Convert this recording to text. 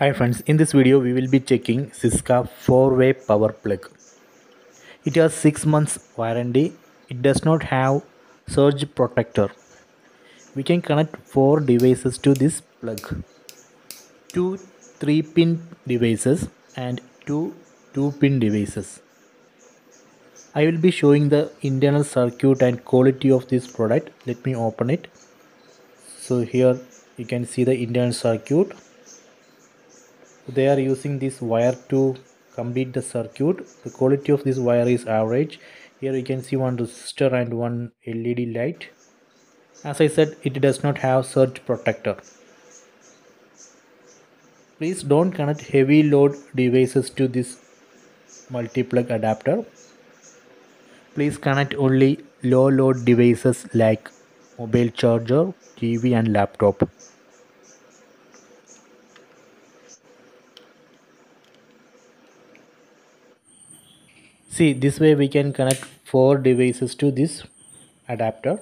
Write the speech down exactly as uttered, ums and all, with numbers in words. Hi friends, in this video we will be checking Syska four way power plug. It has six months warranty. It does not have surge protector. We can connect four devices to this plug. Two three pin devices and two two pin devices. I will be showing the internal circuit and quality of this product. Let me open it. So here you can see the internal circuit. They are using this wire to complete the circuit. The quality of this wire is average. Here you can see one resistor and one L E D light. As I said, it does not have surge protector. Please don't connect heavy load devices to this multi-plug adapter. Please connect only low load devices like mobile charger, T V and laptop. See, this way we can connect four devices to this adapter.